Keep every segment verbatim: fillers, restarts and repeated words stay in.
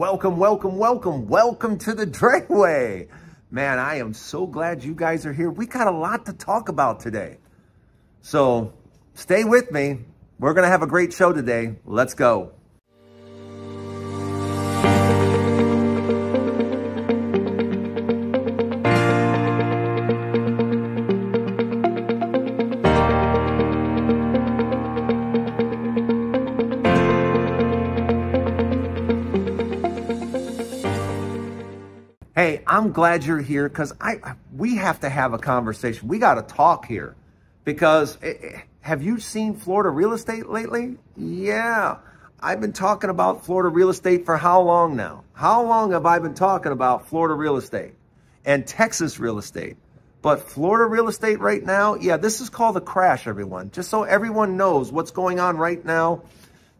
Welcome, welcome, welcome, welcome to the Driveway. Man, I am so glad you guys are here. We got a lot to talk about today. So stay with me. We're going to have a great show today. Let's go. Hey, I'm glad you're here because I we have to have a conversation. We got to talk here because it, it, have you seen Florida real estate lately? Yeah, I've been talking about Florida real estate for how long now? How long have I been talking about Florida real estate and Texas real estate? But Florida real estate right now, yeah, this is called a crash, everyone. Just so everyone knows what's going on right now,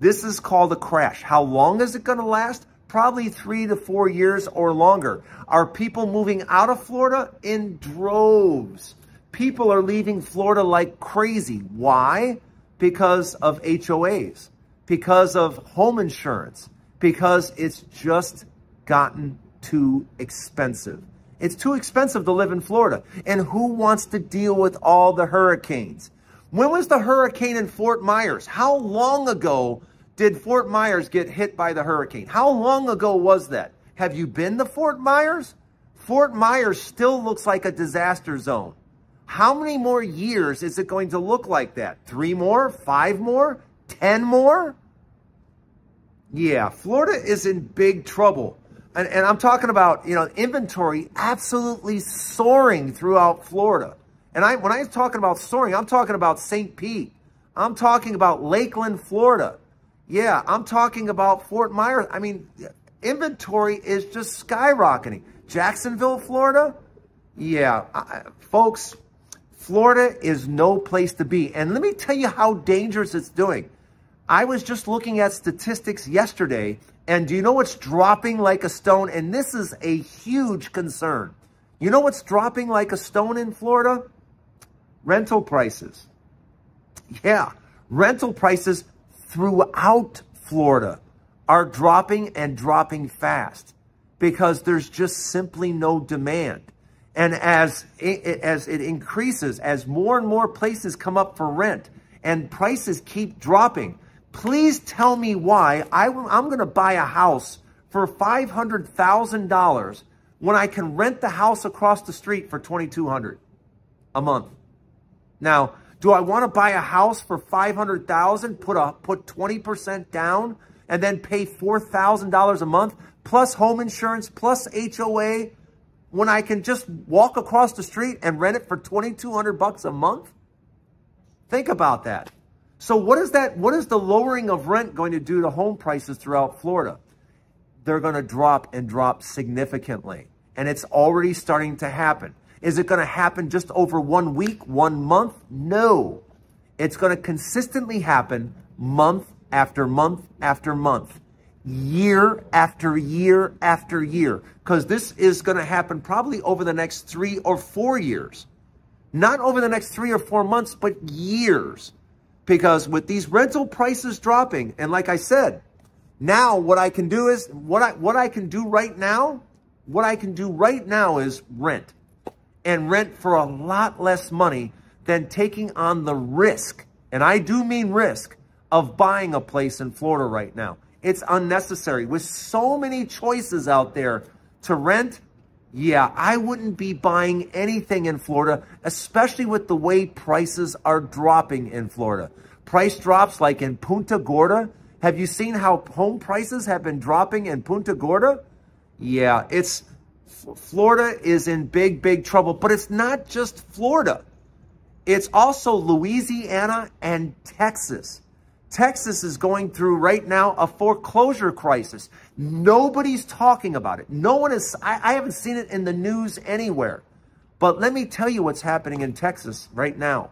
this is called a crash. How long is it going to last? Probably three to four years or longer. Are people moving out of Florida in droves? People are leaving Florida like crazy. Why? Because of H O As, because of home insurance, because it's just gotten too expensive. It's too expensive to live in Florida. And who wants to deal with all the hurricanes? When was the hurricane in Fort Myers? How long ago did Fort Myers get hit by the hurricane? How long ago was that? Have you been to Fort Myers? Fort Myers still looks like a disaster zone. How many more years is it going to look like that? Three more? Five more? Ten more? Yeah, Florida is in big trouble. And, and I'm talking about, you know, inventory absolutely soaring throughout Florida. And I, when I'm talking about soaring, I'm talking about Saint Pete. I'm talking about Lakeland, Florida. Yeah, I'm talking about Fort Myers. I mean, inventory is just skyrocketing. Jacksonville, Florida? Yeah, I, folks, Florida is no place to be. And let me tell you how dangerous it's doing. I was just looking at statistics yesterday, and do you know what's dropping like a stone? And this is a huge concern. You know what's dropping like a stone in Florida? Rental prices. Yeah, rental prices throughout Florida are dropping and dropping fast because there's just simply no demand. And as it, as it increases, as more and more places come up for rent and prices keep dropping, please tell me why I, I'm going to buy a house for five hundred thousand dollars when I can rent the house across the street for twenty-two hundred dollars a month. Now, do I want to buy a house for five hundred thousand dollars, put a put twenty percent down, and then pay four thousand dollars a month, plus home insurance, plus H O A, when I can just walk across the street and rent it for twenty-two hundred dollars a month? Think about that. So what is that? What is the lowering of rent going to do to home prices throughout Florida? They're going to drop and drop significantly, and it's already starting to happen. Is it going to happen just over one week, one month? No. It's going to consistently happen month after month after month, year after year after year, because this is going to happen probably over the next three or four years. Not over the next three or four months, but years, because with these rental prices dropping, and like I said, now what I can do is, what I, what I can do right now, what I can do right now is rent. And rent for a lot less money than taking on the risk, and I do mean risk, of buying a place in Florida right now. It's unnecessary. With so many choices out there to rent, yeah, I wouldn't be buying anything in Florida, especially with the way prices are dropping in Florida. Price drops like in Punta Gorda. Have you seen how home prices have been dropping in Punta Gorda? Yeah, it's... Florida is in big, big trouble, but it's not just Florida. It's also Louisiana and Texas. Texas is going through right now a foreclosure crisis. Nobody's talking about it. No one is, I, I haven't seen it in the news anywhere, but let me tell you what's happening in Texas right now.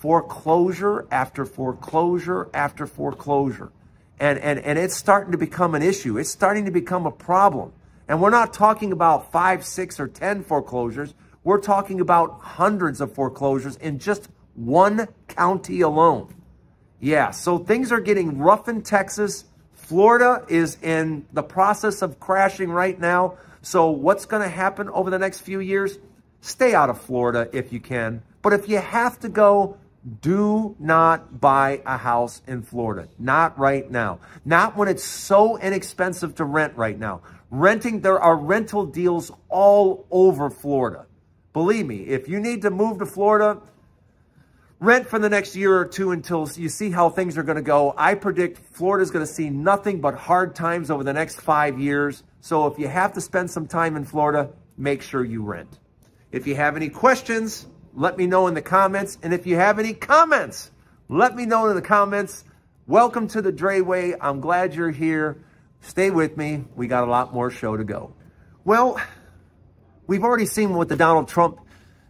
Foreclosure after foreclosure after foreclosure. And, and, and it's starting to become an issue. It's starting to become a problem. And we're not talking about five, six, or ten foreclosures. We're talking about hundreds of foreclosures in just one county alone. Yeah, so things are getting rough in Texas. Florida is in the process of crashing right now. So what's going to happen over the next few years? Stay out of Florida if you can. But if you have to go, do not buy a house in Florida. Not right now. Not when it's so inexpensive to rent right now. Renting, there are rental deals all over Florida. Believe me, if you need to move to Florida, rent for the next year or two until you see how things are going to go. I predict Florida's going to see nothing but hard times over the next five years. So if you have to spend some time in Florida, make sure you rent. If you have any questions, let me know in the comments. And if you have any comments, let me know in the comments. Welcome to The Driveway. I'm glad you're here. Stay with me. We got a lot more show to go. Well, we've already seen what the Donald Trump,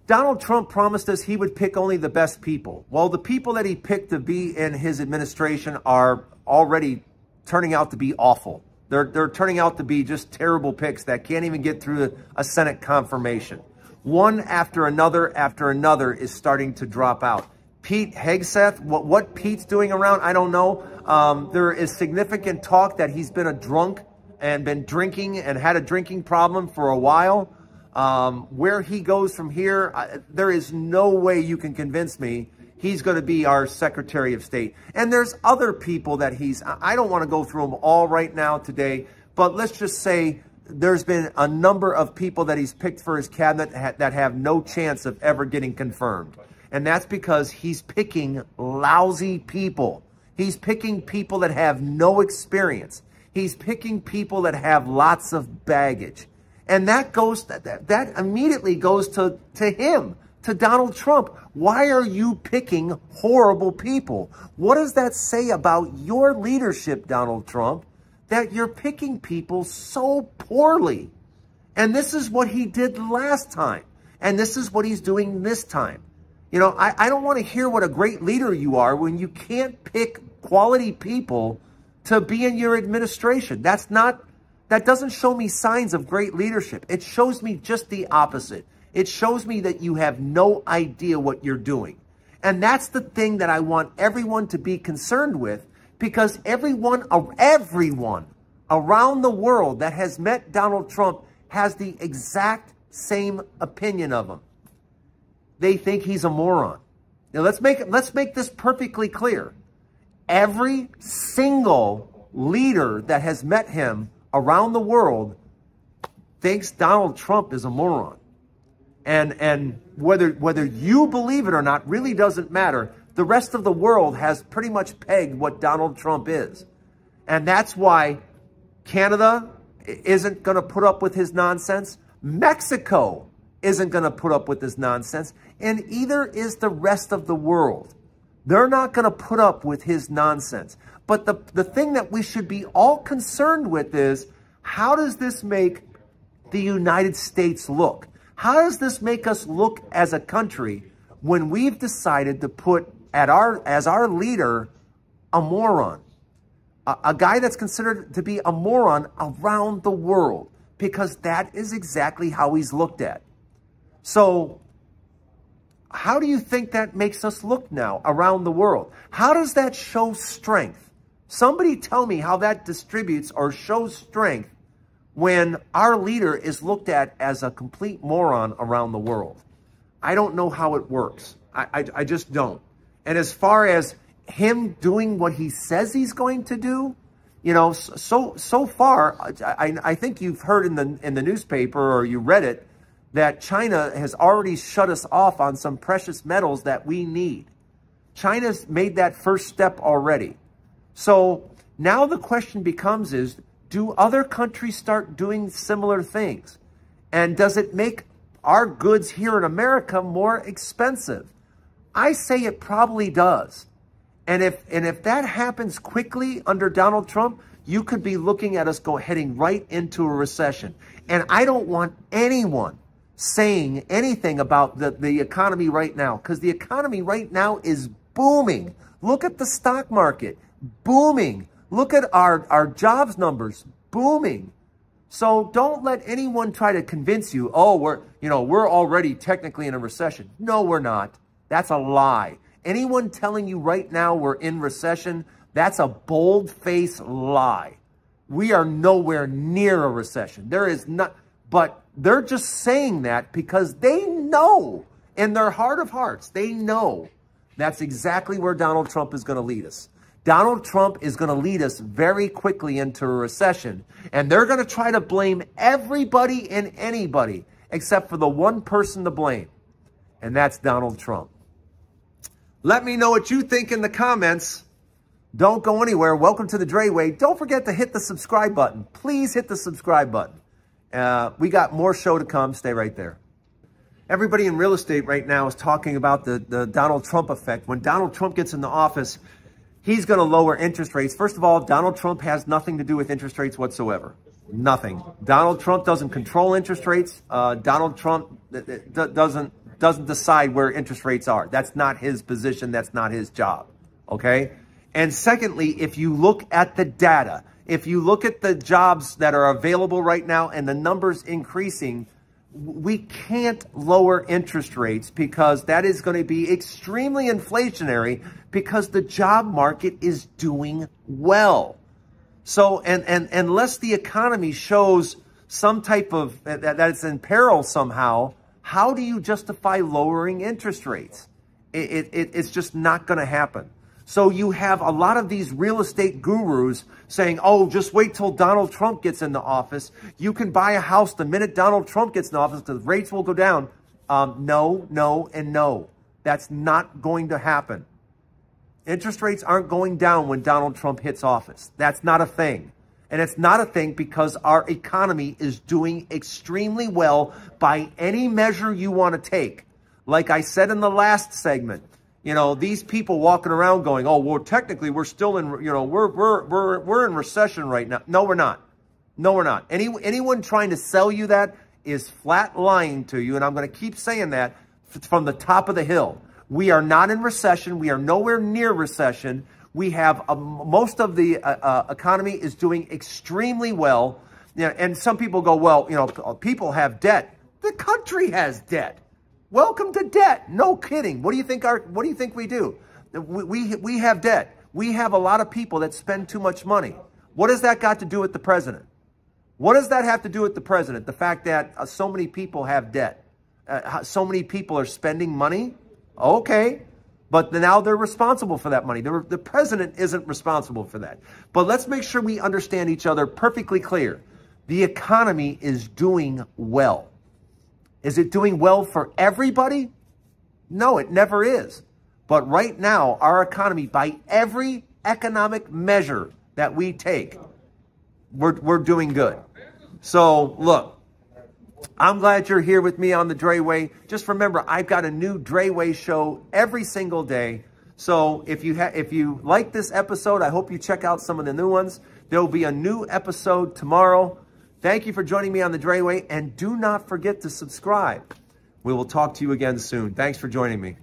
Donald Trump promised us he would pick only the best people. Well, the people that he picked to be in his administration are already turning out to be awful. They're, they're turning out to be just terrible picks that can't even get through a Senate confirmation. One after another after another is starting to drop out. Pete Hegseth, what, what Pete's doing around, I don't know. Um, there is significant talk that he's been a drunk and been drinking and had a drinking problem for a while. Um, where he goes from here, I, there is no way you can convince me he's going to be our Secretary of State. And there's other people that he's, I don't want to go through them all right now today, but let's just say there's been a number of people that he's picked for his cabinet that have no chance of ever getting confirmed. And that's because he's picking lousy people. He's picking people that have no experience. He's picking people that have lots of baggage. And that goes, that, that immediately goes to, to him, to Donald Trump. Why are you picking horrible people? What does that say about your leadership, Donald Trump, that you're picking people so poorly? And this is what he did last time. And this is what he's doing this time. You know, I, I don't want to hear what a great leader you are when you can't pick quality people to be in your administration. That's not, that doesn't show me signs of great leadership. It shows me just the opposite. It shows me that you have no idea what you're doing. And that's the thing that I want everyone to be concerned with, because everyone, everyone around the world that has met Donald Trump has the exact same opinion of him. They think he's a moron. Now let's make, let's make this perfectly clear. Every single leader that has met him around the world thinks Donald Trump is a moron. And, and whether, whether you believe it or not really doesn't matter. The rest of the world has pretty much pegged what Donald Trump is. And that's why Canada isn't going to put up with his nonsense. Mexico isn't going to put up with this nonsense, and either is the rest of the world. They're not going to put up with his nonsense. But the, the thing that we should be all concerned with is, how does this make the United States look? How does this make us look as a country when we've decided to put at our, as our leader, a moron? A, a guy that's considered to be a moron around the world, because that is exactly how he's looked at. So how do you think that makes us look now around the world? How does that show strength? Somebody tell me how that distributes or shows strength when our leader is looked at as a complete moron around the world. I don't know how it works. I, I, I just don't. And as far as him doing what he says he's going to do, you know, so, so far, I, I think you've heard in the, in the newspaper, or you read it, that China has already shut us off on some precious metals that we need. China's made that first step already. So now the question becomes is, do other countries start doing similar things? And does it make our goods here in America more expensive? I say it probably does. And if, and if that happens quickly under Donald Trump, you could be looking at us go heading right into a recession. And I don't want anyone saying anything about the, the economy right now, because the economy right now is booming. Look at the stock market, booming. Look at our, our jobs numbers, booming. So don't let anyone try to convince you, oh, we're, you know, we're already technically in a recession. No, we're not. That's a lie. Anyone telling you right now we're in recession, That's a bold-faced lie. We are nowhere near a recession. There is not, but they're just saying that because they know in their heart of hearts, they know that's exactly where Donald Trump is going to lead us. Donald Trump is going to lead us very quickly into a recession, and they're going to try to blame everybody and anybody except for the one person to blame, and that's Donald Trump. Let me know what you think in the comments. Don't go anywhere. Welcome to The Driveway. Don't forget to hit the subscribe button. Please hit the subscribe button. Uh, we got more show to come. Stay right there. Everybody in real estate right now is talking about the, the Donald Trump effect. When Donald Trump gets in the office, he's going to lower interest rates. First of all, Donald Trump has nothing to do with interest rates whatsoever. Nothing. Donald Trump doesn't control interest rates. Uh, Donald Trump doesn't, doesn't decide where interest rates are. That's not his position. That's not his job. Okay? And secondly, if you look at the data, if you look at the jobs that are available right now and the numbers increasing, we can't lower interest rates because that is going to be extremely inflationary because the job market is doing well. So, and, and unless the economy shows some type of, that, that it's in peril somehow, how do you justify lowering interest rates? It, it, it's just not going to happen. So you have a lot of these real estate gurus saying, oh, just wait till Donald Trump gets in the office. You can buy a house the minute Donald Trump gets in the office because rates will go down. Um, no, no, and no. That's not going to happen. Interest rates aren't going down when Donald Trump hits office. That's not a thing. And it's not a thing because our economy is doing extremely well by any measure you want to take. Like I said in the last segment, you know, these people walking around going, oh, well, technically we're still in, you know, we're, we're, we're, we're in recession right now. No, we're not. No, we're not. Any, anyone trying to sell you that is flat lying to you. And I'm going to keep saying that from the top of the hill. We are not in recession. We are nowhere near recession. We have a, most of the uh, uh, economy is doing extremely well. You know, and some people go, well, you know, people have debt. The country has debt. Welcome to debt. No kidding. What do you think our, what do you think we do? We, we, we have debt. We have a lot of people that spend too much money. What does that got to do with the president? What does that have to do with the president? The fact that uh, so many people have debt. Uh, so many people are spending money. Okay. But now they're responsible for that money. The, the president isn't responsible for that. But let's make sure we understand each other perfectly clear. The economy is doing well. Is it doing well for everybody? No, it never is. But right now, our economy, by every economic measure that we take, we're, we're doing good. So look, I'm glad you're here with me on The Driveway. Just remember, I've got a new Driveway show every single day. So if you, ha if you like this episode, I hope you check out some of the new ones. There'll be a new episode tomorrow. Thank you for joining me on The Driveway, and do not forget to subscribe. We will talk to you again soon. Thanks for joining me.